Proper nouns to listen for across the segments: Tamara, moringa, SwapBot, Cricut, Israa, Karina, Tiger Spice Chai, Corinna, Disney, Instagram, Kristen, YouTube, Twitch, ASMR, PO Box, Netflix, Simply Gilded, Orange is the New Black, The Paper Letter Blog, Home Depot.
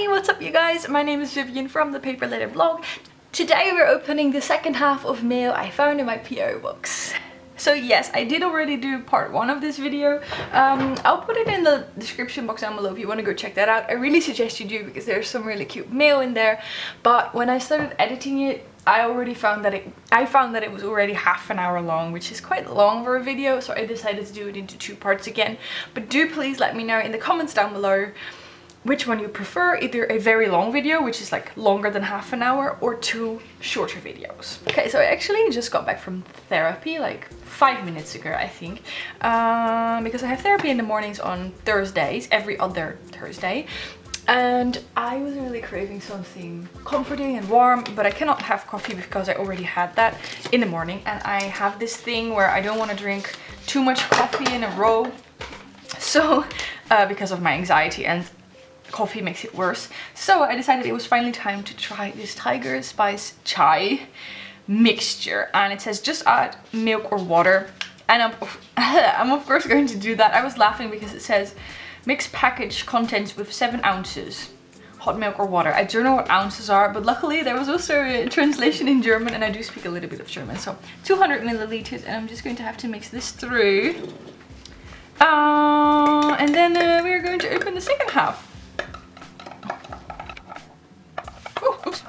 Hey, what's up you guys? My name is Vivian from The Paper Letter Blog. Today we're opening the second half of mail I found in my P.O. box. So yes, I did already do part one of this video. I'll put it in the description box down below if you want to go check that out. I really suggest you do because there's some really cute mail in there. But when I started editing it, I found that it was already half an hour long, which is quite long for a video. So I decided to do it into two parts again. But do please let me know in the comments down below which one you prefer, either a very long video, which is like longer than half an hour, or two shorter videos. Okay, so I actually just got back from therapy like 5 minutes ago, I think, because I have therapy in the mornings on Thursdays, every other Thursday. And I was really craving something comforting and warm, but I cannot have coffee because I already had that in the morning. And I have this thing where I don't want to drink too much coffee in a row. So, because of my anxiety, and coffee makes it worse. So I decided it was finally time to try this Tiger Spice Chai mixture. And it says just add milk or water. And I'm of course going to do that. I was laughing because it says mix package contents with 7 ounces. Hot milk or water. I don't know what ounces are, but luckily there was also a translation in German and I do speak a little bit of German. So 200 milliliters and I'm just going to have to mix this through. And then we're going to open the second half.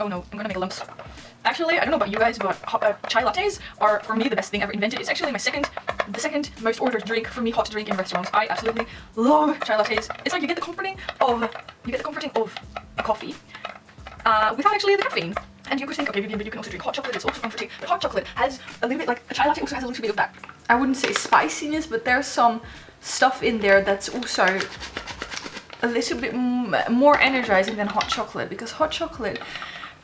Oh no, I'm gonna make lumps. Actually, I don't know about you guys, but chai lattes are for me the best thing ever invented. It's actually my the second most ordered drink for me, hot drink in restaurants. I absolutely love chai lattes. It's like you get the comforting of a coffee without actually the caffeine. And you could think, okay, Vivian, but you can also drink hot chocolate, it's also comforting. But hot chocolate has a little bit, like a chai latte also has a little bit of that. I wouldn't say spiciness, but there's some stuff in there that's also a little bit more energizing than hot chocolate, because hot chocolate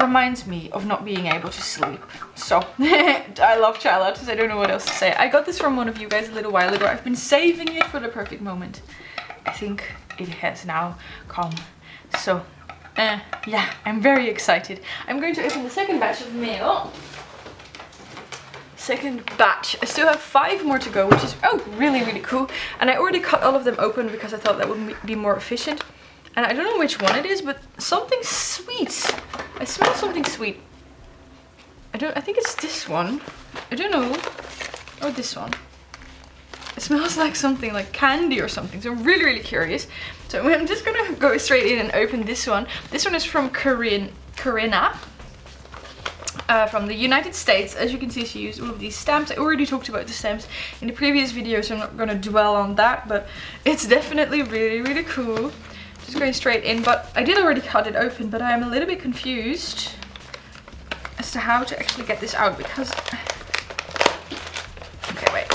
reminds me of not being able to sleep. So I love chai lattes. I don't know what else to say. I got this from one of you guys a little while ago. I've been saving it for the perfect moment. I think it has now come. So yeah, I'm very excited. I'm going to open the second batch of mail. Second batch. I still have 5 more to go, which is really cool. And I already cut all of them open because I thought that would be more efficient. And I don't know which one it is, but something sweet. I smell something sweet. I think it's this one. I don't know. Or this one. It smells like something like candy or something. So I'm really curious. So I'm just gonna go straight in and open this one. This one is from Corinna. From the United States. As you can see, she used all of these stamps. I already talked about the stamps in the previous video, so I'm not gonna dwell on that, but it's definitely really cool. Just going straight in, but I did already cut it open, but I am a little bit confused as to how to actually get this out because... Okay, wait.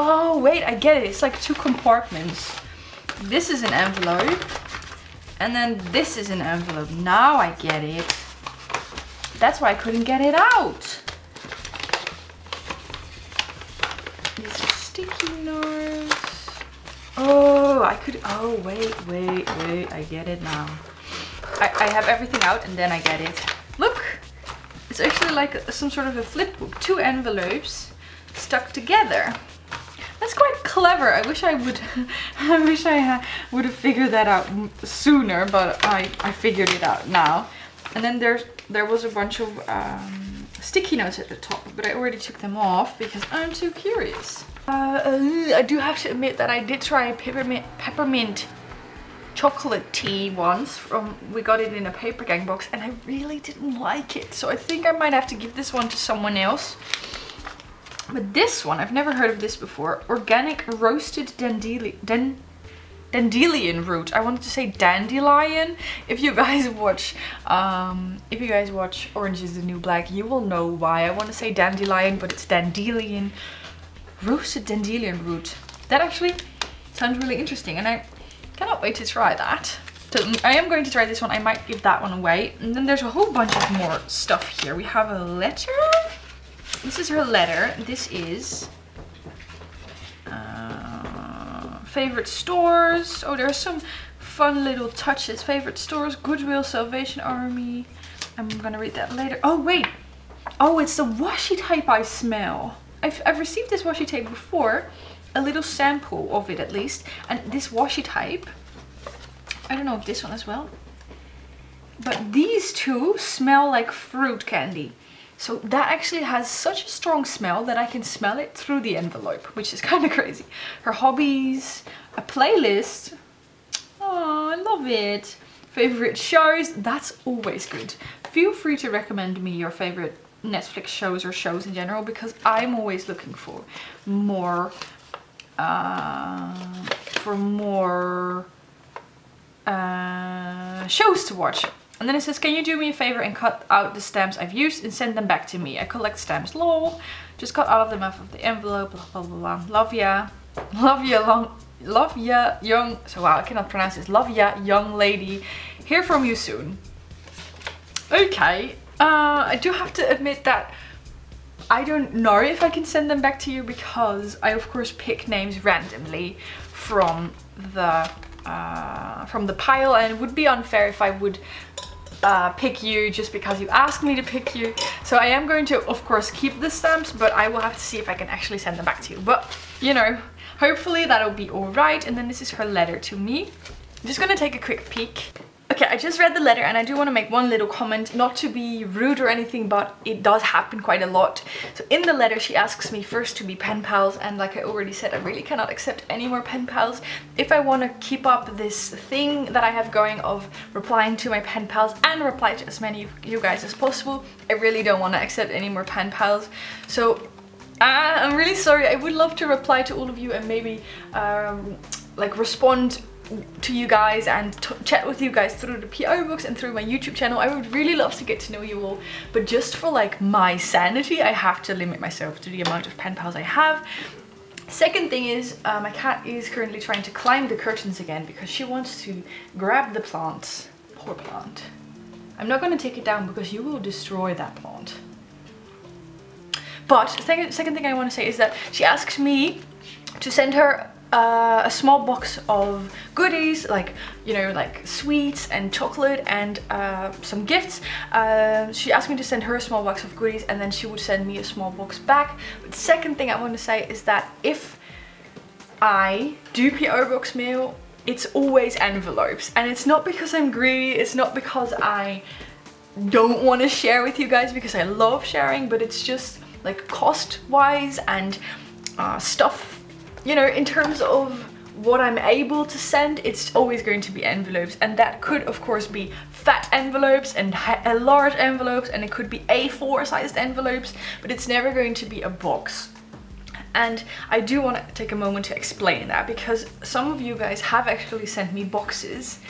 Oh, wait, I get it. It's like 2 compartments. This is an envelope, and then this is an envelope. Now I get it. That's why I couldn't get it out. These are sticky notes. Oh, I could... Oh, wait. I get it now. I have everything out and then I get it. Look! It's actually like some sort of a flip book. 2 envelopes stuck together. That's quite clever. I wish I would have figured that out sooner, but I figured it out now. And then there was a bunch of sticky notes at the top, but I already took them off because I'm too curious. I do have to admit that I did try a peppermint chocolate tea once. We got it in a paper gang box and I really didn't like it. So I think I might have to give this one to someone else. But this one, I've never heard of this before. Organic roasted dandelion root. I wanted to say dandelion. If you guys watch Orange is the New Black, you will know why I want to say dandelion, but it's dandelion. Roasted dandelion root. That actually sounds really interesting and I cannot wait to try that. So I am going to try this one. I might give that one away. And then there's a whole bunch of more stuff here. We have a letter. This is her letter. This is favorite stores. Oh, there are some fun little touches. Favorite stores, Goodwill, Salvation Army. I'm gonna read that later. Oh, wait. Oh, it's the washi tape I smell. I've received this washi tape before, a little sample of it at least, and this washi tape I don't know if this one as well, but these two smell like fruit candy. So that actually has such a strong smell that I can smell it through the envelope, which is kind of crazy. Her hobbies, a playlist. Oh, I love it. Favorite shows, that's always good. Feel free to recommend me your favorite Netflix shows or shows in general, because I'm always looking for more shows to watch. And then it says, can you do me a favor and cut out the stamps I've used and send them back to me? I collect stamps, lol. Just cut all of them out of the envelope, blah, blah, blah, blah. Love ya. Love ya, young. So wow, I cannot pronounce this. Love ya, young lady. Hear from you soon. Okay. I do have to admit that I don't know if I can send them back to you, because I of course pick names randomly from the pile, and it would be unfair if I would pick you just because you asked me to pick you. So I am going to of course keep the stamps, but I will have to see if I can actually send them back to you. But you know, hopefully that'll be all right. And then this is her letter to me. I'm just gonna take a quick peek. Okay, I just read the letter and I do want to make one little comment, not to be rude or anything, but it does happen quite a lot. So in the letter she asks me first to be pen pals, and like I already said, I really cannot accept any more pen pals. If I want to keep up this thing that I have going of replying to my pen pals and reply to as many of you guys as possible, I really don't want to accept any more pen pals. So I'm really sorry, I would love to reply to all of you and maybe like respond to you guys and chat with you guys through the PO box and through my YouTube channel. I would really love to get to know you all, but just for like my sanity, I have to limit myself to the amount of pen pals I have. Second thing is, my cat is currently trying to climb the curtains again because she wants to grab the plants. Poor plant. I'm not going to take it down because you will destroy that plant. But second thing I want to say is that she asked me to send her a small box of goodies, like, you know, like sweets and chocolate and some gifts. She asked me to send her a small box of goodies and then she would send me a small box back. But second thing I want to say is that if I do PO box mail, it's always envelopes, and it's not because I'm greedy, it's not because I don't want to share with you guys, because I love sharing, but it's just like cost wise and stuff. You know, in terms of what I'm able to send, it's always going to be envelopes, and that could of course be fat envelopes and large envelopes, and it could be A4 sized envelopes, but it's never going to be a box. And I do want to take a moment to explain that, because some of you guys have actually sent me boxes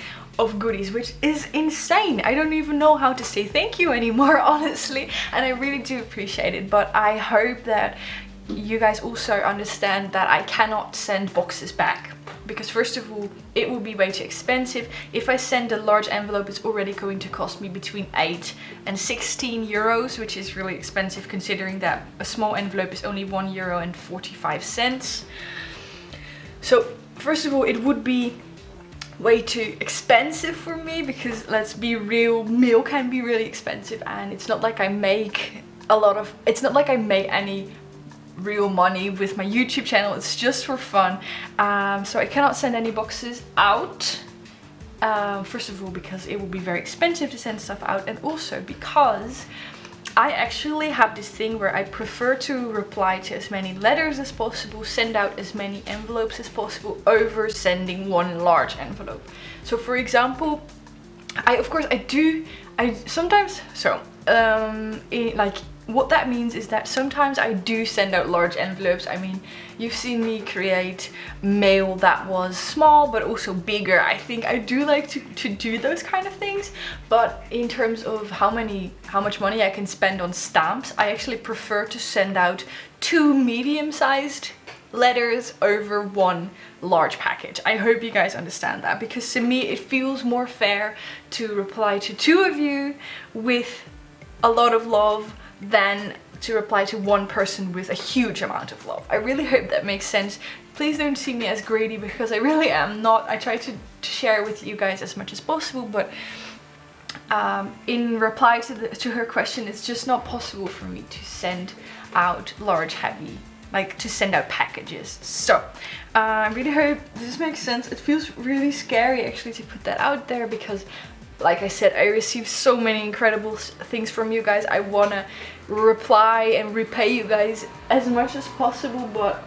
of goodies, which is insane. I don't even know how to say thank you anymore, honestly, and I really do appreciate it. But I hope that you guys also understand that I cannot send boxes back, because first of all, it will be way too expensive. If I send a large envelope, it's already going to cost me between 8 and 16 euros, which is really expensive considering that a small envelope is only €1.45. So first of all, it would be way too expensive for me, because let's be real, mail can be really expensive, and it's not like I make any real money with my YouTube channel. It's just for fun. So I cannot send any boxes out, first of all because it will be very expensive to send stuff out, and also because I actually have this thing where I prefer to reply to as many letters as possible, send out as many envelopes as possible, over sending one large envelope. So for example, what that means is that sometimes I do send out large envelopes. I mean, you've seen me create mail that was small but also bigger. I think I do like to do those kind of things, but in terms of how much money I can spend on stamps, I actually prefer to send out 2 medium-sized letters over 1 large package. I hope you guys understand that, because to me it feels more fair to reply to 2 of you with a lot of love than to reply to 1 person with a huge amount of love. I really hope that makes sense. Please don't see me as greedy, because I really am not. I try to share with you guys as much as possible, but in reply to her question, it's just not possible for me to send out large, heavy like to send out packages. So I really hope this makes sense. It feels really scary actually to put that out there because, like I said, I receive so many incredible things from you guys. I want to reply and repay you guys as much as possible, but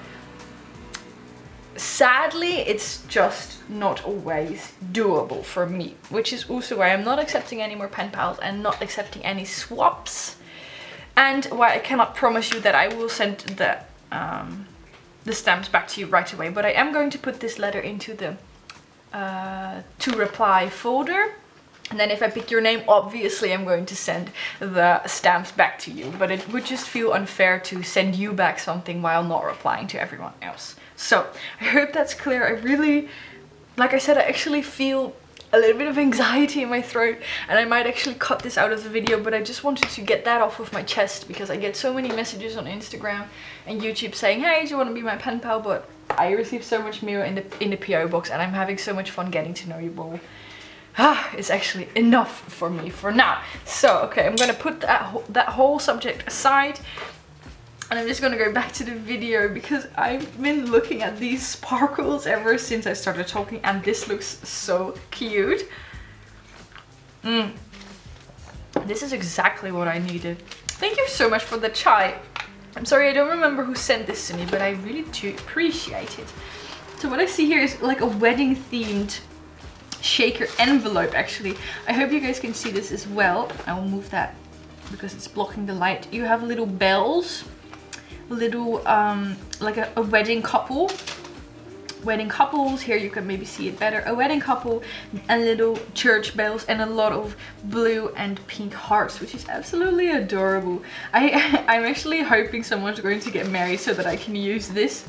sadly it's just not always doable for me, which is also why I'm not accepting any more pen pals and not accepting any swaps, and why I cannot promise you that I will send the stamps back to you right away. But I am going to put this letter into the to reply folder. And then if I pick your name, obviously I'm going to send the stamps back to you. But it would just feel unfair to send you back something while not replying to everyone else. So I hope that's clear. I really, like I said, I actually feel a little bit of anxiety in my throat. And I might actually cut this out of the video, but I just wanted to get that off of my chest. Because I get so many messages on Instagram and YouTube saying, hey, do you want to be my pen pal? But I receive so much mail in the PO box, and I'm having so much fun getting to know you all. Ah, it's actually enough for me for now. So, okay, I'm gonna put that whole subject aside, and I'm just gonna go back to the video because I've been looking at these sparkles ever since I started talking, and this looks so cute. This is exactly what I needed. Thank you so much for the chai. I'm sorry, I don't remember who sent this to me, but I really do appreciate it. So what I see here is like a wedding themed shaker envelope. Actually, I hope you guys can see this as well. I will move that because it's blocking the light. You have little bells, little like a wedding couples here. You can maybe see it better. A wedding couple and little church bells and a lot of blue and pink hearts, which is absolutely adorable. I'm actually hoping someone's going to get married so that I can use this.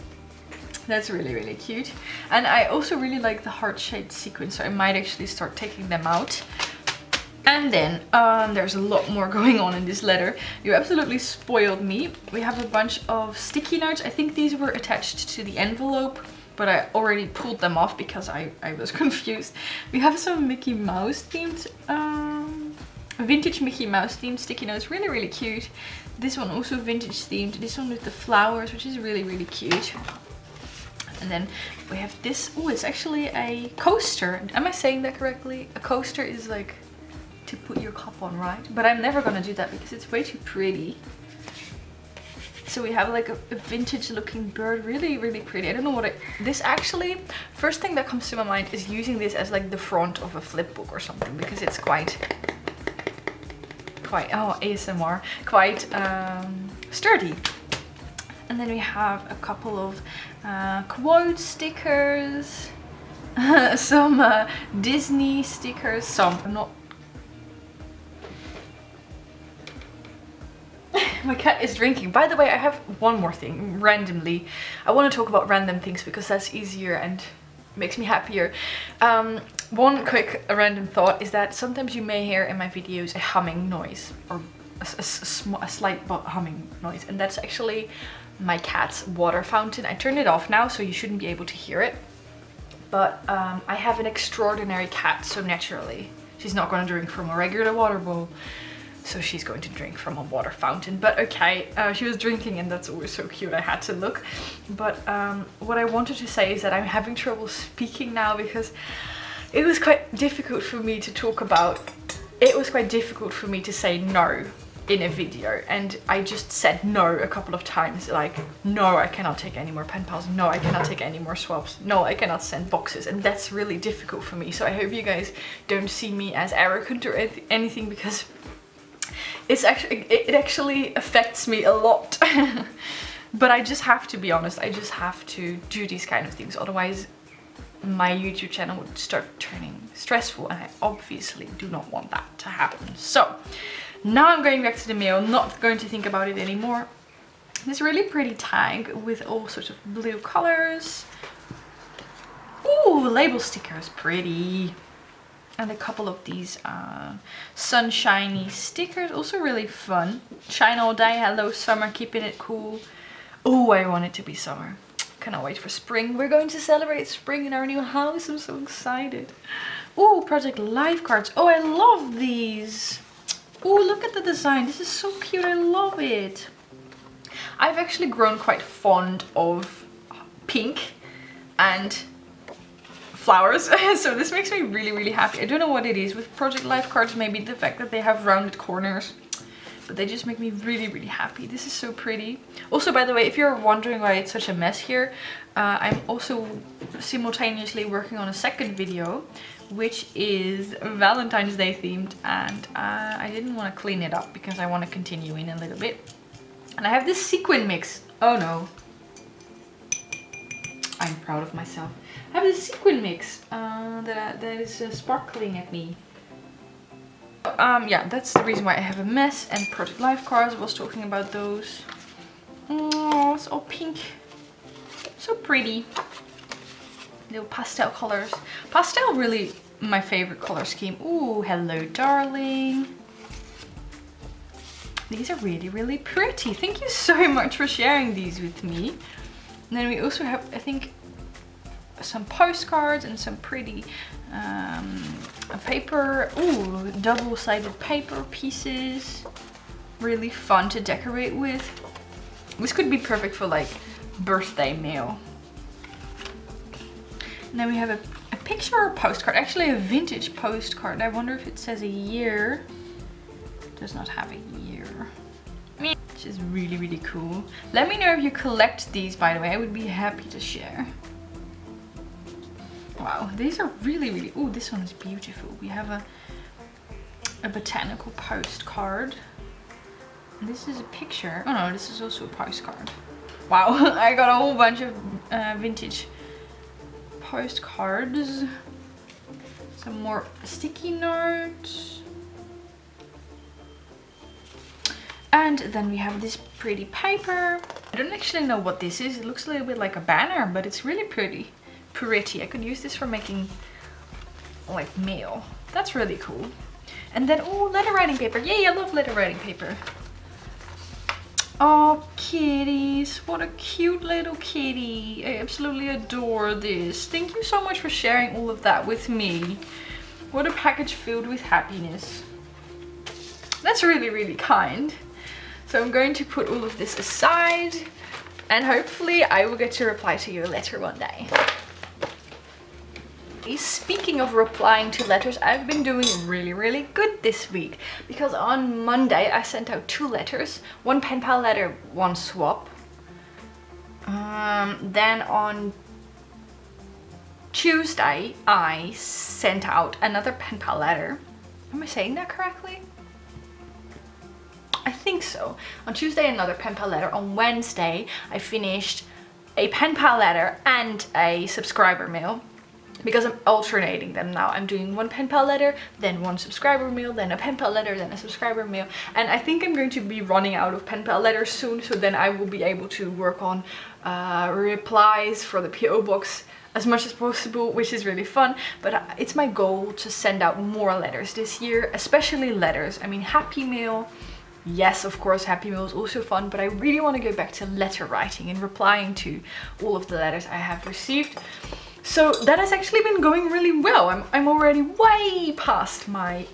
That's really, really cute. And I also really like the heart-shaped sequins, so I might actually start taking them out. And then there's a lot more going on in this letter. You absolutely spoiled me. We have a bunch of sticky notes. I think these were attached to the envelope, but I already pulled them off because I was confused. We have some Mickey Mouse themed, vintage Mickey Mouse themed sticky notes. Really, really cute. This one also vintage themed. This one with the flowers, which is really, really cute. And then we have this. Oh, it's actually a coaster. Am I saying that correctly? A coaster is like to put your cup on, right? But I'm never gonna do that because it's way too pretty. So we have like a vintage looking bird. Really, really pretty. I don't know what this actually, first thing that comes to my mind is using this as like the front of a flip book or something, because it's quite, oh, ASMR, quite sturdy. And then we have a couple of quote stickers, some Disney stickers, some not. My cat is drinking. By the way, I have one more thing randomly. I want to talk about random things because that's easier and makes me happier. One quick random thought is that sometimes you may hear in my videos a humming noise, or a slight humming noise, and that's actually my cat's water fountain. I turned it off now, so you shouldn't be able to hear it, but I have an extraordinary cat, so naturally she's not going to drink from a regular water bowl, so she's going to drink from a water fountain. But okay, she was drinking, and that's always so cute. I had to look. But what I wanted to say is that I'm having trouble speaking now because it was quite difficult for me to talk about, it was quite difficult for me to say no in a video, and I just said no a couple of times, like, no, I cannot take any more pen pals, no, I cannot take any more swaps, no, I cannot send boxes, and that's really difficult for me. So I hope you guys don't see me as arrogant or anything, because it's actually, it actually affects me a lot. But I just have to be honest, I just have to do these kind of things, otherwise my YouTube channel would start turning stressful, and I obviously do not want that to happen. So now I'm going back to the mail, not going to think about it anymore. This really pretty tag with all sorts of blue colors. Ooh, label stickers, pretty. And a couple of these sunshiny stickers, also really fun. Shine all day, hello summer, keeping it cool. Ooh, I want it to be summer. Cannot wait for spring. We're going to celebrate spring in our new house. I'm so excited. Ooh, Project Life cards. Oh, I love these. Oh, look at the design. This is so cute. I love it. I've actually grown quite fond of pink and flowers, so this makes me really, really happy. I don't know what it is with Project Life cards, maybe the fact that they have rounded corners, but they just make me really, really happy. This is so pretty. Also, by the way, if you're wondering why it's such a mess here, I'm also simultaneously working on a second video, which is Valentine's Day themed, and I didn't want to clean it up because I want to continue in a little bit. And I have this sequin mix. Oh no. I'm proud of myself. I have this sequin mix that is sparkling at me. Yeah, that's the reason why I have a mess. And Project Life cards, I was talking about those. Oh, it's all pink. So pretty. Little pastel colors. Pastel really my favorite color scheme. Ooh, hello darling. These are really, really pretty. Thank you so much for sharing these with me. And then we also have, I think, some postcards and some pretty paper, ooh, double-sided paper pieces. Really fun to decorate with. This could be perfect for like birthday mail. And then we have a picture or a postcard, actually a vintage postcard. I wonder if it says a year. It does not have a year. Which is really, really cool. Let me know if you collect these, by the way. I would be happy to share. Wow, these are really, really... Oh, this one is beautiful. We have a botanical postcard. And this is a picture. Oh no, this is also a postcard. Wow, I got a whole bunch of vintage postcards. Some more sticky notes. And then we have this pretty paper. I don't actually know what this is. It looks a little bit like a banner, but it's really pretty. I could use this for making like mail. That's really cool. And then, oh, letter writing paper. Yay, I love letter writing paper. Oh, kitties. What a cute little kitty. I absolutely adore this. Thank you so much for sharing all of that with me. What a package filled with happiness. That's really, really kind. So I'm going to put all of this aside, and hopefully I will get to reply to your letter one day. Speaking of replying to letters, I've been doing really, really good this week, because on Monday I sent out 2 letters, 1 pen pal letter, 1 swap. Then on Tuesday I sent out another pen pal letter. Am I saying that correctly? I think so. On Tuesday another pen pal letter. On Wednesday I finished a pen pal letter and a subscriber mail. Because I'm alternating them now. I'm doing 1 pen pal letter, then 1 subscriber mail, then a pen pal letter, then a subscriber mail. And I think I'm going to be running out of pen pal letters soon, so then I will be able to work on replies for the PO box as much as possible, which is really fun. But it's my goal to send out more letters this year, especially letters. I mean, Happy Mail. Yes, of course, Happy Meal is also fun, but I really want to go back to letter writing and replying to all of the letters I have received. So that has actually been going really well. I'm already way past my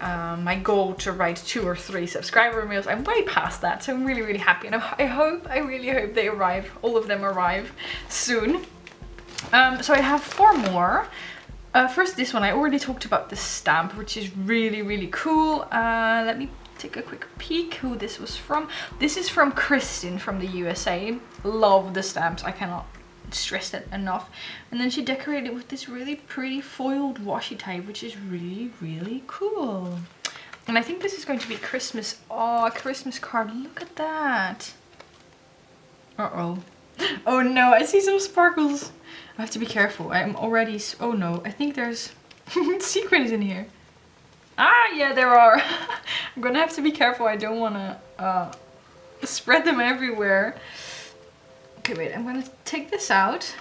my goal to write 2 or 3 subscriber mails. I'm way past that, so I'm really, really happy. And I really hope they arrive, all of them arrive soon. So I have 4 more. First this one, I already talked about the stamp, which is really, really cool. Let me take a quick peek who this was from. This is from Kristen from the USA. Love the stamps, I cannot stress that enough. And then she decorated it with this really pretty foiled washi tape, which is really, really cool. And I think this is going to be Christmas. Oh, a Christmas card, look at that. Uh-oh. Oh no, I see some sparkles. I have to be careful. I'm already, oh no, I think there's sequins in here. Ah, yeah, there are. I'm gonna have to be careful. I don't wanna spread them everywhere. Okay, wait, I'm gonna take this out,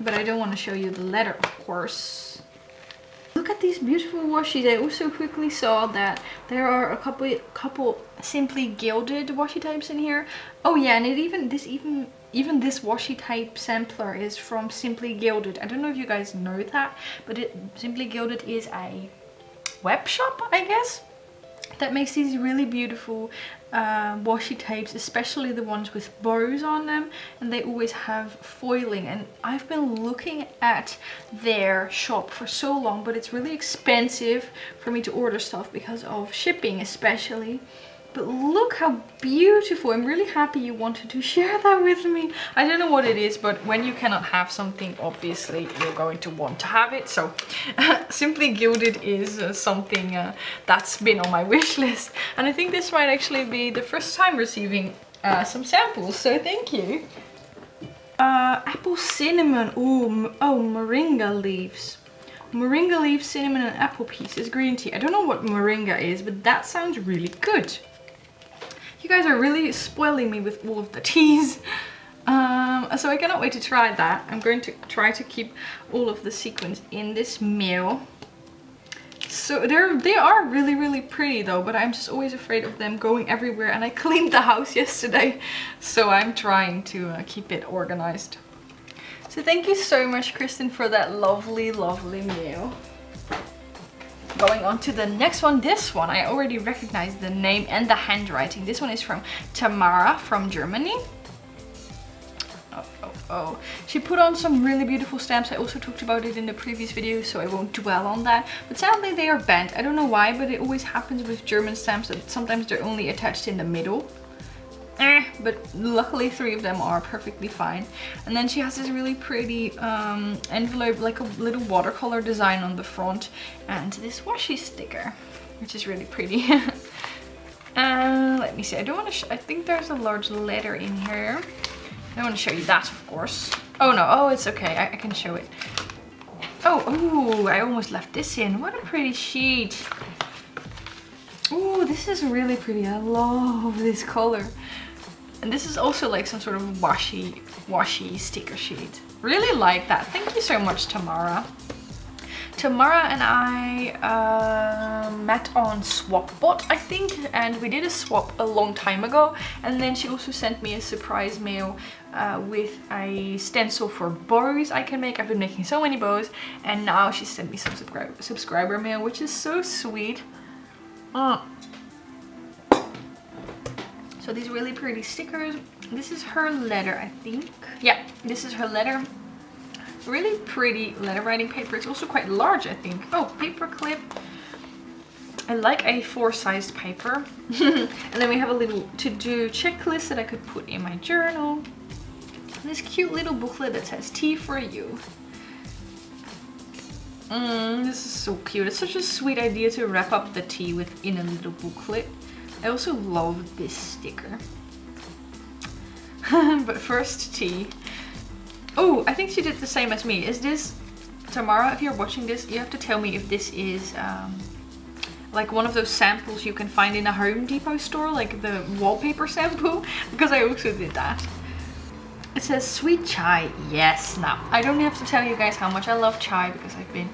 but I don't want to show you the letter, of course. Look at these beautiful washi. I also quickly saw that there are a couple Simply Gilded washi types in here. Oh yeah, and it even this washi type sampler is from Simply Gilded. I don't know if you guys know that, but Simply Gilded is a web shop, I guess. that makes these really beautiful washi tapes, especially the ones with bows on them, and they always have foiling. And I've been looking at their shop for so long, but it's really expensive for me to order stuff because of shipping especially. But look how beautiful. I'm really happy you wanted to share that with me. I don't know what it is, but when you cannot have something, obviously you're going to want to have it. So Simply Gilded is something that's been on my wish list. And I think this might actually be the first time receiving some samples, so thank you. Apple cinnamon, ooh, oh, moringa leaves. Moringa leaves, cinnamon and apple pieces, green tea. I don't know what moringa is, but that sounds really good. You guys are really spoiling me with all of the teas. So I cannot wait to try that. I'm going to try to keep all of the sequins in this meal. So they are really, really pretty though, but I'm just always afraid of them going everywhere, and I cleaned the house yesterday. So I'm trying to keep it organized. So thank you so much, Kristen, for that lovely, lovely meal. Going on to the next one. This one, I already recognize the name and the handwriting. This one is from Tamara from Germany. Oh, she put on some really beautiful stamps. I also talked about it in the previous video, so I won't dwell on that. But sadly, they are bent. I don't know why, but it always happens with German stamps that sometimes they're only attached in the middle. But luckily 3 of them are perfectly fine. And then she has this really pretty envelope, like a little watercolor design on the front, and this washi sticker, which is really pretty. Let me see, I don't want to, I think there's a large letter in here. I don't want to show you that, of course. Oh no, oh, it's okay, I can show it. Oh, I almost left this in. What a pretty sheet. Oh, this is really pretty. I love this color. And this is also like some sort of washi sticker sheet. Really like that. Thank you so much, Tamara. Tamara and I met on SwapBot, I think, and we did a swap a long time ago. And then she also sent me a surprise mail with a stencil for bows I can make. I've been making so many bows, and now she sent me some subscriber mail, which is so sweet. So these really pretty stickers. This is her letter, I think. Yeah, this is her letter. Really pretty letter writing paper. It's also quite large, I think. Oh, paper clip. I like A4 sized paper. And then we have a little to-do checklist that I could put in my journal. And this cute little booklet that says "Tea for You." This is so cute. It's such a sweet idea to wrap up the tea within a little booklet. I also love this sticker. But first, tea. Oh, I think she did the same as me. Is this... Tamara, if you're watching this, you have to tell me if this is like one of those samples you can find in a Home Depot store, like the wallpaper sample, because I also did that. It says sweet chai. Yes, now I don't have to tell you guys how much I love chai because I've been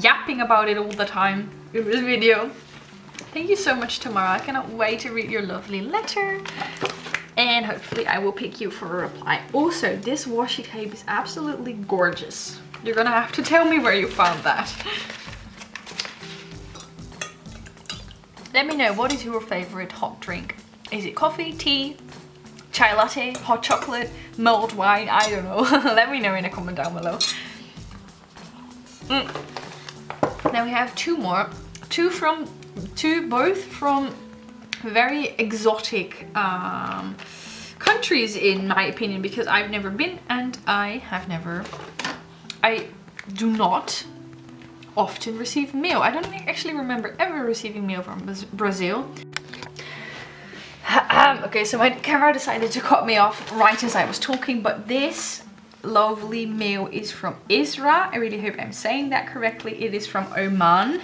yapping about it all the time in this video. Thank you so much, Tamara. I cannot wait to read your lovely letter, and hopefully I will pick you for a reply. Also, this washi tape is absolutely gorgeous. You're gonna have to tell me where you found that. Let me know, what is your favorite hot drink? Is it coffee, tea, chai latte, hot chocolate, mulled wine? I don't know. Let me know in a comment down below. Now we have 2 more. Both from very exotic countries, in my opinion, because I've never been, and I do not often receive mail. I don't actually remember ever receiving mail from Brazil. Okay, so my camera decided to cut me off right as I was talking, but this lovely mail is from Israa. I really hope I'm saying that correctly. It is from Oman,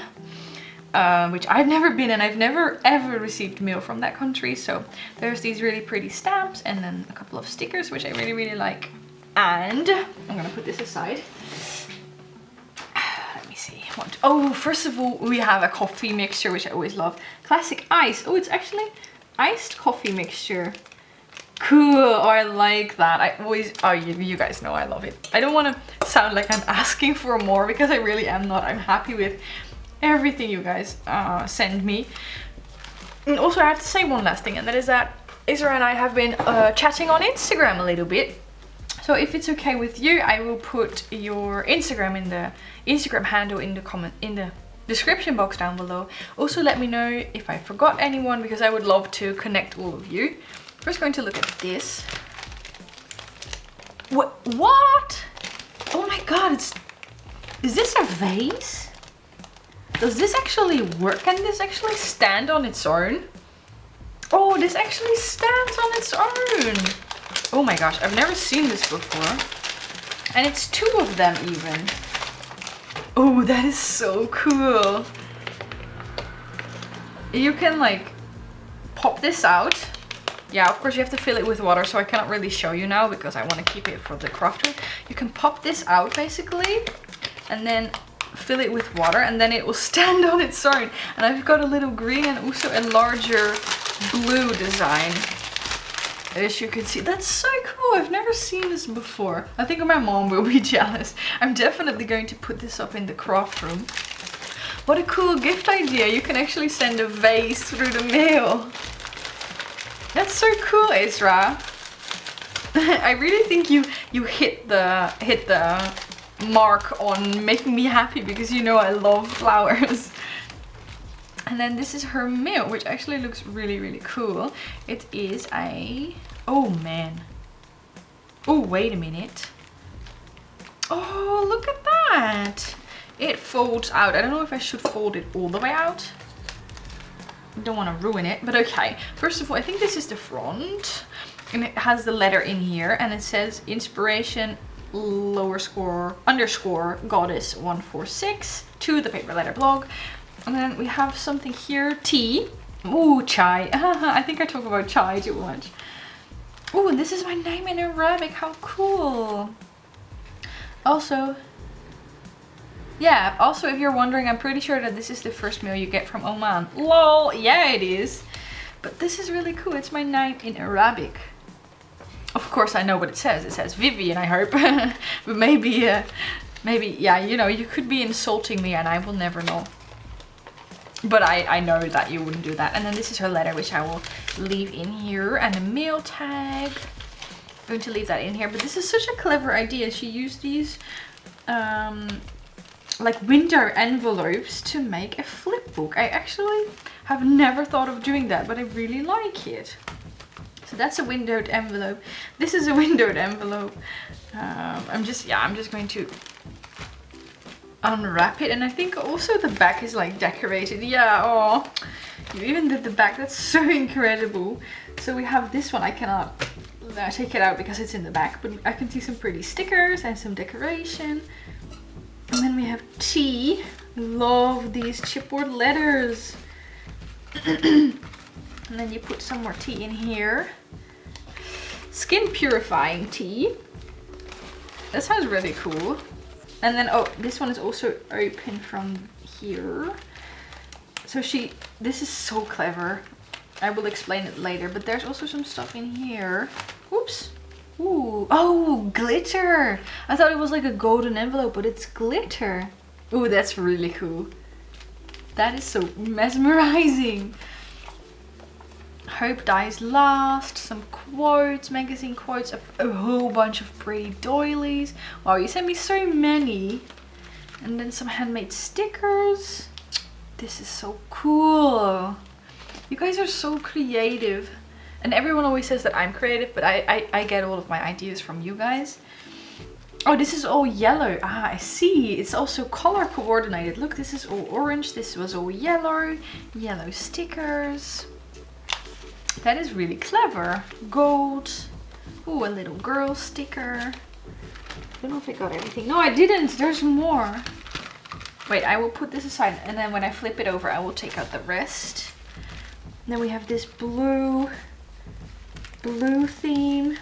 which I've never been, and I've never ever received mail from that country. So there's these really pretty stamps and then a couple of stickers, which I really, really like. And I'm gonna put this aside. Oh, first of all, we have a coffee mixture, which I always love. Classic ice. Oh, it's actually iced coffee mixture. Cool. Oh, I like that. You guys know I love it. I don't want to sound like I'm asking for more, because I really am not. I'm happy with everything you guys send me. And also I have to say one last thing, and that is that Israa and I have been chatting on Instagram a little bit. So if it's okay with you, I will put your Instagram in the Instagram handle in the comment in the description box down below. Also let me know if I forgot anyone, because I would love to connect all of you. First going to look at this. What? Oh my god, is this a vase? Does this actually work? Can this actually stand on its own? Oh, this actually stands on its own. Oh my gosh, I've never seen this before. And it's two of them even. Oh, that is so cool. You can like pop this out. Yeah, of course you have to fill it with water, so I cannot really show you now because I want to keep it for the crafter. You can pop this out basically and then fill it with water, and then it will stand on its own. And I've got a little green and also a larger blue design, as you can see. That's so cool. I've never seen this before. I think my mom will be jealous. I'm definitely going to put this up in the craft room. What a cool gift idea. You can actually send a vase through the mail. That's so cool, Israa. I really think you hit the mark on making me happy, because you know I love flowers. And then this is her mail, which actually looks really, really cool. It is a... oh man. Oh, wait a minute. Oh, look at that. It folds out. I don't know if I should fold it all the way out. Don't want to ruin it, but okay. First of all, I think this is the front. And it has the letter in here. And it says inspiration __ goddess 146 to the Paper Letter Blog. And then we have something here, tea. Ooh, chai. I think I talk about chai too much. Ooh, and this is my name in Arabic. How cool. Also, yeah, also if you're wondering, I'm pretty sure that this is the first meal you get from Oman. Lol, yeah it is. But this is really cool. It's my name in Arabic. Of course I know what it says. It says Vivian, I hope. But maybe, yeah, you know, you could be insulting me and I will never know. But I know that you wouldn't do that. And then this is her letter, which I will leave in here, and a mail tag. I'm going to leave that in here. But this is such a clever idea. She used these like window envelopes to make a flip book. I actually have never thought of doing that, but I really like it. So that's a windowed envelope. This is a windowed envelope. I'm just going to unwrap it, and I think also the back is like decorated. Yeah, oh, you even did the back. That's so incredible. So we have this one. I cannot take it out because it's in the back, but I can see some pretty stickers and some decoration. And then we have tea. Love these chipboard letters. And then you put some more tea in here. Skin purifying tea. That sounds really cool. And then, oh, this one is also open from here. So this is so clever. I will explain it later, but there's also some stuff in here. Oops. Ooh, oh, glitter. I thought it was like a golden envelope, but it's glitter. Ooh, that's really cool. That is so mesmerizing. Hope dies last, some quotes, magazine quotes, a whole bunch of pretty doilies. Wow, you sent me so many. And then some handmade stickers. This is so cool. You guys are so creative. And everyone always says that I'm creative, but I get all of my ideas from you guys. Oh, this is all yellow. Ah, I see. It's also color coordinated. Look, this is all orange. This was all yellow. Yellow stickers. That is really clever. Gold. Ooh, a little girl sticker. I don't know if I got everything. No, I didn't. There's more. Wait, I will put this aside, and then when I flip it over, I will take out the rest. And then we have this blue theme.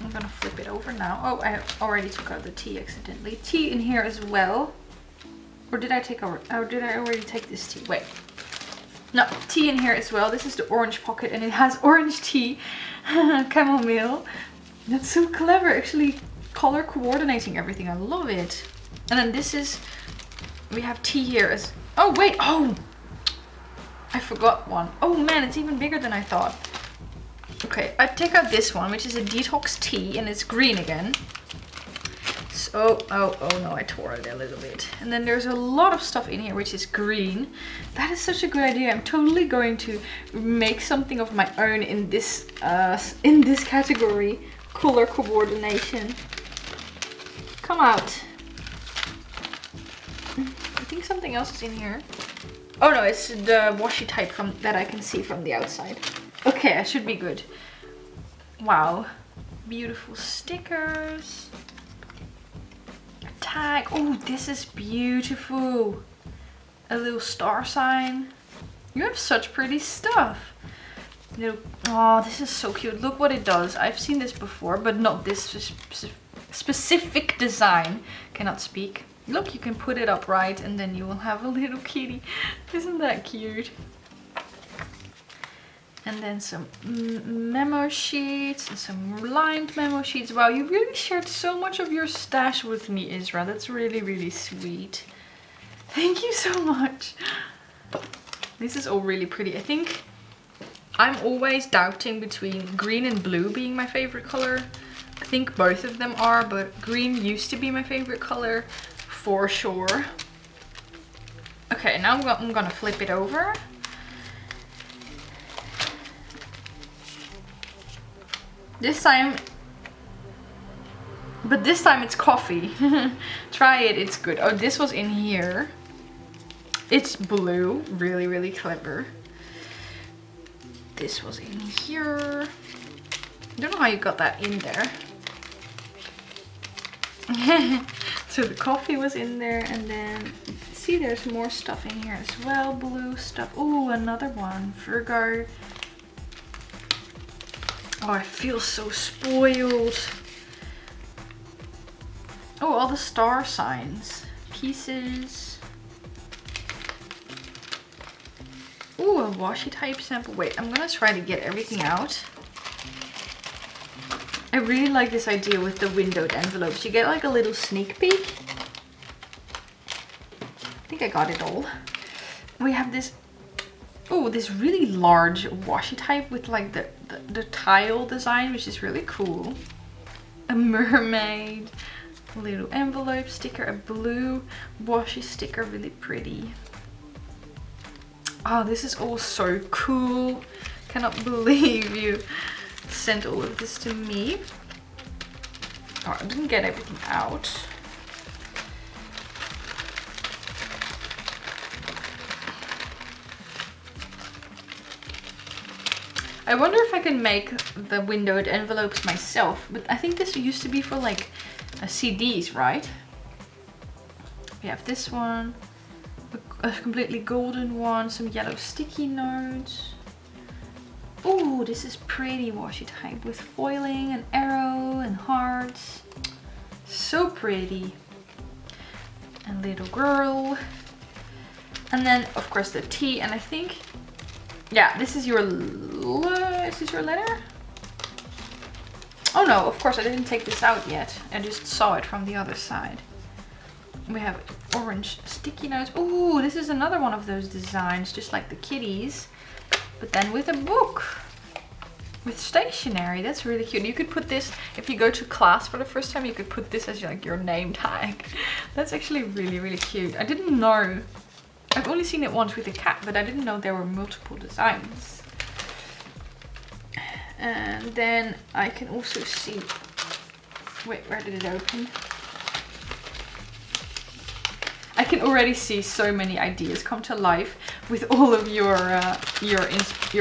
I'm gonna flip it over now. Oh, I already took out the tea accidentally. Tea in here as well. Or did I take over? Oh, did I already take this tea? Wait. No, tea in here as well. This is the orange pocket, and it has orange tea. Chamomile. That's so clever. Actually color coordinating everything. I love it. And then we have tea here as... oh wait, oh! I forgot one. Oh man, it's even bigger than I thought. Okay, I take out this one, which is a detox tea, and it's green again. So, oh no, I tore it a little bit. And then there's a lot of stuff in here which is green. That is such a good idea. I'm totally going to make something of my own in this category, color coordination. Come out. I think something else is in here. Oh no, it's the washi type from that I can see from the outside. Okay, I should be good. Wow, beautiful stickers. A tag. Oh, this is beautiful. A little star sign. You have such pretty stuff. Little, oh, this is so cute. Look what it does. I've seen this before, but not this specific design. Cannot speak. Look, you can put it up right and then you will have a little kitty. Isn't that cute? And then some memo sheets and some lined memo sheets. Wow, you really shared so much of your stash with me, Israa. That's really, really sweet. Thank you so much. This is all really pretty. I think I'm always doubting between green and blue being my favorite color. I think both of them are, but green used to be my favorite color for sure. Okay, now I'm gonna flip it over. This time it's coffee. Try it, it's good. Oh, this was in here. It's blue, really, really clever. This was in here. I don't know how you got that in there. So the coffee was in there, and then see, there's more stuff in here as well, blue stuff. Oh, another one, Virgo. Oh, I feel so spoiled. Oh, all the star signs. Pieces. Oh, a washi type sample. Wait, I'm gonna try to get everything out. I really like this idea with the windowed envelopes. You get like a little sneak peek. I think I got it all. We have this, oh, this really large washi type with like the tile design, which is really cool. A mermaid, a little envelope sticker, a blue washi sticker, really pretty. Oh, this is all so cool. Cannot believe you sent all of this to me. Oh, I didn't get everything out. I wonder if I can make the windowed envelopes myself, but I think this used to be for like CDs, right? We have this one, a completely golden one, some yellow sticky notes. Oh, this is pretty washi type with foiling and arrow and hearts. So pretty. And little girl. And then of course the tea, and I think, yeah, this is your, is this your letter? Oh no, of course I didn't take this out yet. I just saw it from the other side. We have orange sticky notes. Oh, this is another one of those designs, just like the kitties, but then with a book, with stationery. That's really cute. You could put this, if you go to class for the first time, you could put this as like your name tag. That's actually really, really cute. I didn't know. I've only seen it once with a cat, but I didn't know there were multiple designs. And then I can also see, wait, where did it open? I can already see so many ideas come to life with all of your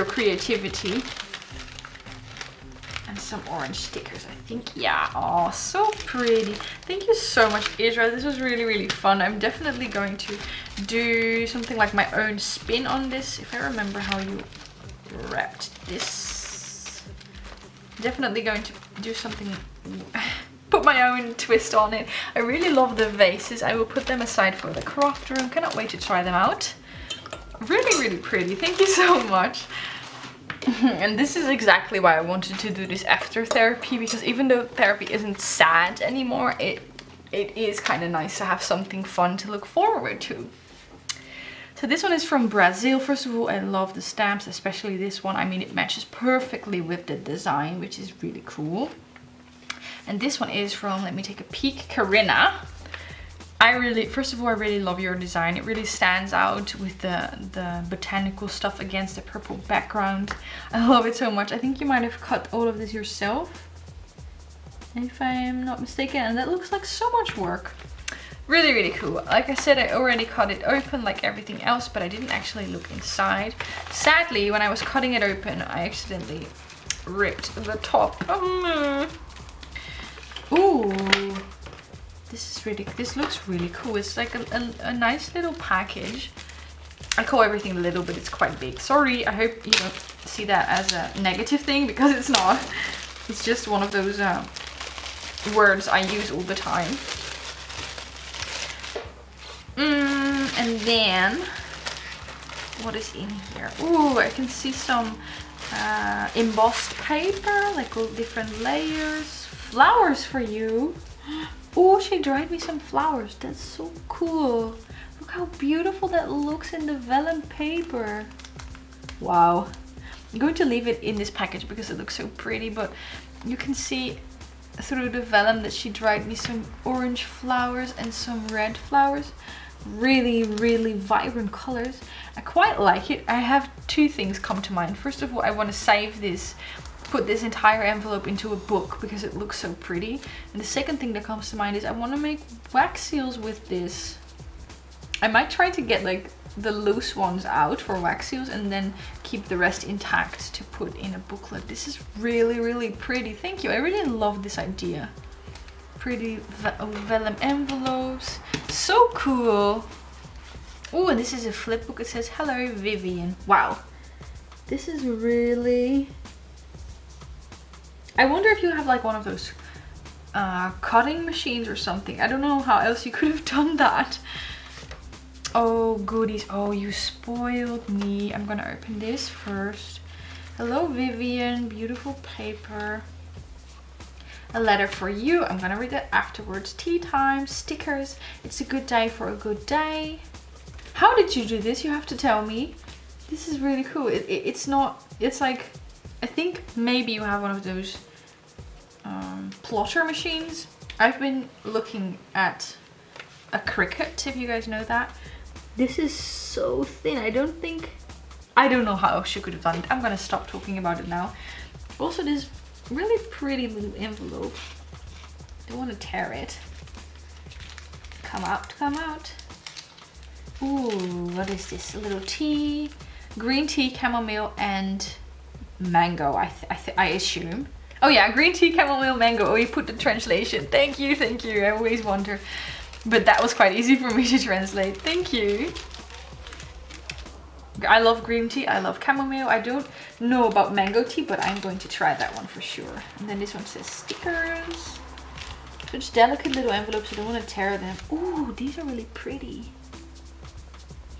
creativity. And some orange stickers, I think. Yeah, oh, so pretty. Thank you so much, Israa. This was really, really fun. I'm definitely going to do something like my own spin on this, if I remember how you wrapped this. Definitely going to do something, put my own twist on it. I really love the vases. I will put them aside for the craft room. Cannot wait to try them out. Really, really pretty. Thank you so much. And this is exactly why I wanted to do this after therapy, because even though therapy isn't sad anymore, it is kind of nice to have something fun to look forward to. So this one is from Brazil. First of all, I love the stamps, especially this one. I mean, it matches perfectly with the design, which is really cool. And this one is from, let me take a peek, Karina. First of all, I really love your design. It really stands out with the botanical stuff against the purple background. I love it so much. I think you might have cut all of this yourself, if I'm not mistaken. And that looks like so much work. Really, really cool. Like I said, I already cut it open like everything else, but I didn't actually look inside. Sadly, when I was cutting it open, I accidentally ripped the top. Ooh. This looks really cool. It's like a nice little package. I call everything little, but it's quite big. Sorry, I hope you don't see that as a negative thing, because it's not. It's just one of those words I use all the time. And then, what is in here? Ooh, I can see some embossed paper, like all different layers. Flowers for you. Oh, she dried me some flowers. That's so cool. Look how beautiful that looks in the vellum paper. Wow. I'm going to leave it in this package because it looks so pretty, but you can see through the vellum that she dried me some orange flowers and some red flowers. Really, really vibrant colors. I quite like it. I have two things come to mind. First of all, I want to save this, put this entire envelope into a book because it looks so pretty. And the second thing that comes to mind is I want to make wax seals with this. I might try to get like the loose ones out for wax seals and then keep the rest intact to put in a booklet. This is really, really pretty. Thank you. I really love this idea. Pretty vellum envelopes. So cool. Oh, and this is a flip book. It says, "Hello, Vivian." Wow. This is really... I wonder if you have like one of those cutting machines or something. I don't know how else you could have done that. Oh, goodies. Oh, you spoiled me. I'm gonna open this first. Hello, Vivian. Beautiful paper. A letter for you. I'm gonna read that afterwards. Tea time. Stickers. It's a good day for a good day. How did you do this? You have to tell me. This is really cool. It's not... It's like... I think maybe you have one of those... plotter machines. I've been looking at a Cricut, if you guys know that. This is so thin. I don't know how she could have done it. I'm gonna stop talking about it now. Also, this really pretty little envelope. Don't want to tear it. Come out, come out. Ooh, what is this? A little tea. Green tea, chamomile, and mango, I assume. Oh yeah, green tea, chamomile, mango. Oh, you put the translation. Thank you, thank you. I always wonder. But that was quite easy for me to translate. Thank you. I love green tea. I love chamomile. I don't know about mango tea, but I'm going to try that one for sure. And then this one says stickers. Such delicate little envelopes. You don't want to tear them. Ooh, these are really pretty.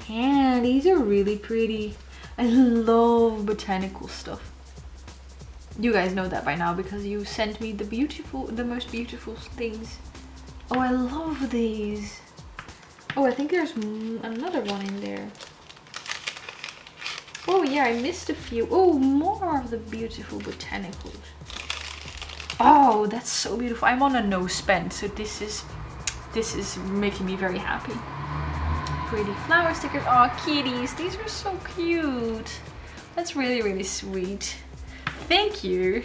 Yeah, these are really pretty. I love botanical stuff. You guys know that by now because you sent me the most beautiful things. Oh, I love these. Oh, I think there's another one in there. Oh yeah, I missed a few. Oh, more of the beautiful botanicals. Oh, that's so beautiful. I'm on a no spend, so this is making me very happy. Pretty flower stickers. Oh, kitties. These are so cute. That's really, really sweet. Thank you.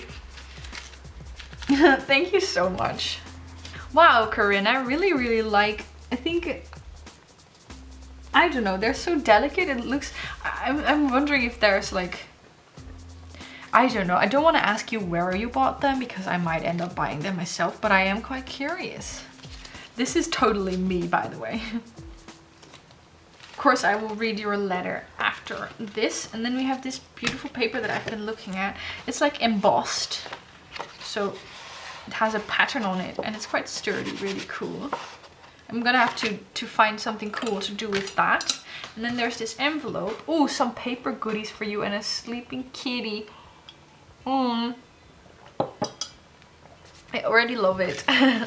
Thank you so much. Wow, Corinna, I really, really like... I think... I don't know, they're so delicate. It looks... I'm wondering if there's like... I don't know. I don't want to ask you where you bought them because I might end up buying them myself, but I am quite curious. This is totally me, by the way. Of course, I will read your letter after this. And then we have this beautiful paper that I've been looking at. It's like embossed. So... it has a pattern on it and it's quite sturdy, really cool. I'm gonna have to find something cool to do with that. And then there's this envelope. Oh, some paper goodies for you and a sleeping kitty. I already love it. I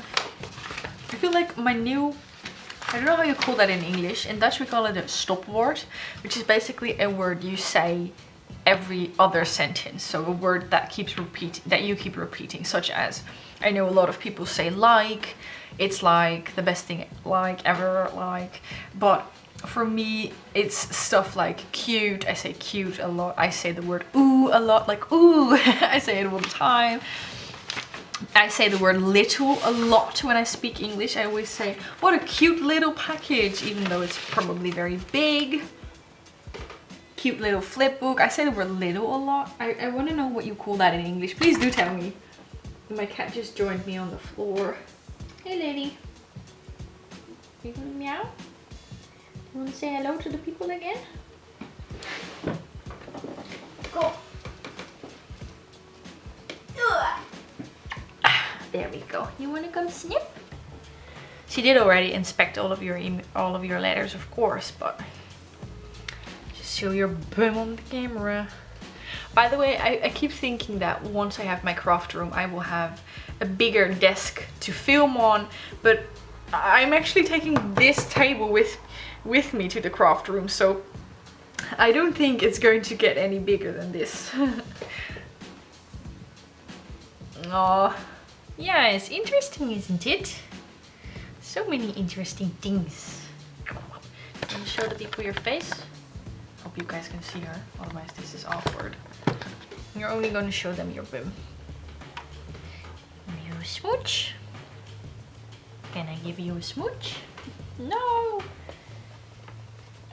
feel like my new I don't know how you call that in English. In Dutch we call it a stopwoord, which is basically a word you say every other sentence. So a word that you keep repeating, such as, I know a lot of people say like, it's like the best thing like ever, like, but for me it's stuff like cute. I say cute a lot. I say the word ooh a lot, like ooh. I say it all the time. I say the word little a lot when I speak English. I always say, what a cute little package, even though it's probably very big. Cute little flip book. I say the word little a lot. I want to know what you call that in English. Please do tell me. My cat just joined me on the floor. Hey lady. You gonna meow? You wanna say hello to the people again? Go. There we go. You want to come sniff? She did already inspect all of your letters, of course, but just show your bum on the camera. By the way, I keep thinking that once I have my craft room, I will have a bigger desk to film on, but I'm actually taking this table with me to the craft room, so I don't think it's going to get any bigger than this. Aww. Yeah, it's interesting, isn't it? So many interesting things. Can you show the people your face? I hope you guys can see her, otherwise this is awkward. You're only going to show them your bum. You smooch? Can I give you a smooch? No!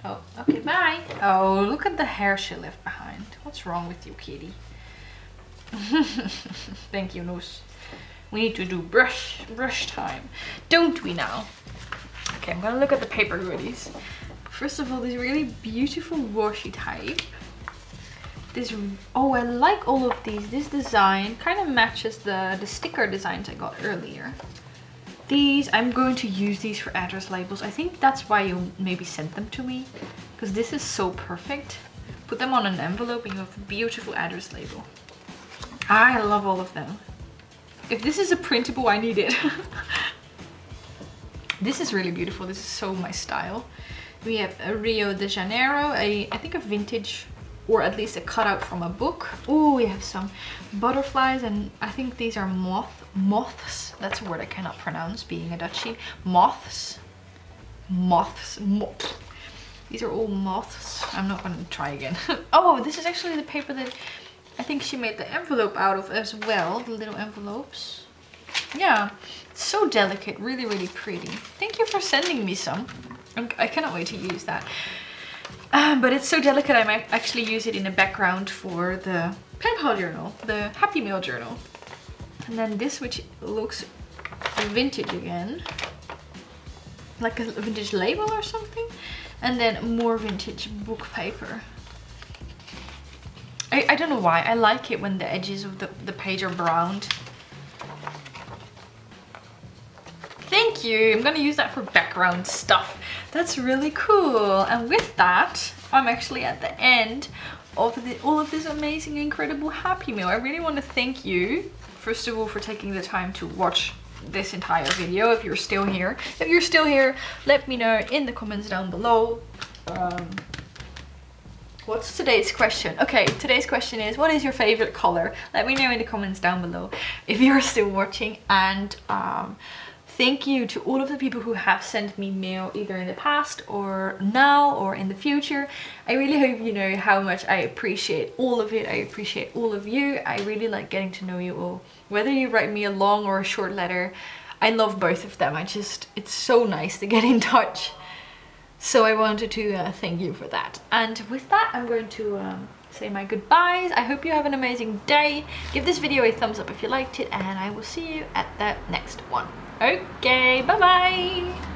Oh, okay, bye! Oh, look at the hair she left behind. What's wrong with you, kitty? Thank you, Noose. We need to do brush time, don't we now? Okay, I'm gonna look at the paper goodies. First of all, this really beautiful washi type. This, oh, I like all of these. This design kind of matches the sticker designs I got earlier. These, I'm going to use these for address labels. I think that's why you maybe sent them to me, because this is so perfect. Put them on an envelope and you have a beautiful address label. I love all of them. If this is a printable, I need it. This is really beautiful. This is so my style. We have a Rio de Janeiro, I think a vintage, or at least a cutout from a book. Oh, we have some butterflies, and I think these are moths. That's a word I cannot pronounce, being a Dutchie. Moths. These are all moths. I'm not going to try again. Oh, this is actually the paper that I think she made the envelope out of as well, the little envelopes. Yeah, it's so delicate, really, really pretty. Thank you for sending me some. I cannot wait to use that. But it's so delicate, I might actually use it in the background for the Penpal journal, the Happy Meal journal. And then this, which looks vintage again, like a vintage label or something. And then more vintage book paper. I don't know why, I like it when the edges of the page are browned. Thank you! I'm gonna use that for background stuff. That's really cool. And with that, I'm actually at the end of all of this amazing, incredible Happy Meal. I really want to thank you, first of all, for taking the time to watch this entire video. If you're still here, let me know in the comments down below. What's today's question? Okay, today's question is, what is your favorite color? Let me know in the comments down below if you're still watching. And thank you to all of the people who have sent me mail, either in the past or now or in the future. I really hope you know how much I appreciate all of it. I appreciate all of you. I really like getting to know you all. Whether you write me a long or a short letter, I love both of them. It's so nice to get in touch. So I wanted to thank you for that. And with that, I'm going to say my goodbyes. I hope you have an amazing day. Give this video a thumbs up if you liked it, and I will see you at the next one. Okay, bye-bye.